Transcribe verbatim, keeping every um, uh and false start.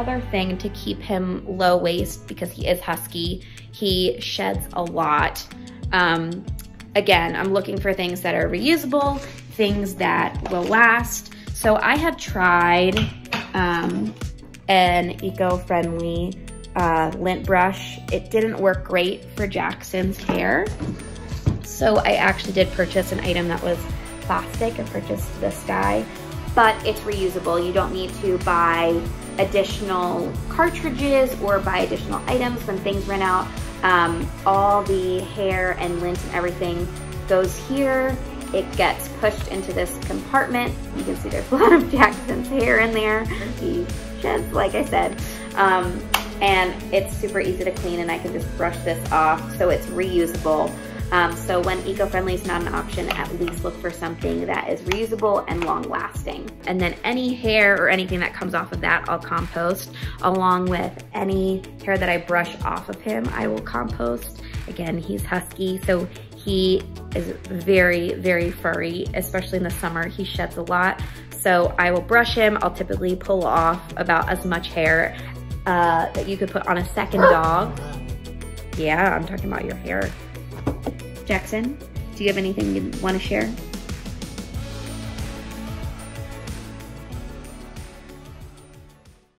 another thing to keep him low waist because he is husky. He sheds a lot. Um, again, I'm looking for things that are reusable, things that will last. So I have tried um, an eco-friendly uh, lint brush. It didn't work great for Jackson's hair. So I actually did purchase an item that was plastic. I purchased this guy, but it's reusable. You don't need to buy additional cartridges or buy additional items when things run out. Um, all the hair and lint and everything goes here. It gets pushed into this compartment. You can see there's a lot of Jackson's hair in there. He sheds, like I said. Um, and it's super easy to clean, and I can just brush this off, so it's reusable. Um, so when eco-friendly is not an option, at least look for something that is reusable and long-lasting. And then any hair or anything that comes off of that, I'll compost, along with any hair that I brush off of him, I will compost. Again, he's husky, so he is very, very furry, especially in the summer. He sheds a lot, so I will brush him. I'll typically pull off about as much hair uh, that you could put on a second dog. Yeah, I'm talking about your hair. Jackson, do you have anything you want to share?